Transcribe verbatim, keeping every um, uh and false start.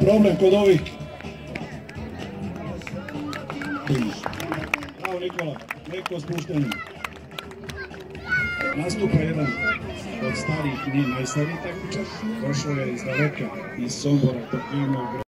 Problem kod ovih. Bravo Nikola, neko spuštenje. Nastupa jedan od starih, nije najstariji takvičar, došao je iz daleka, iz Sombora, Topljeno.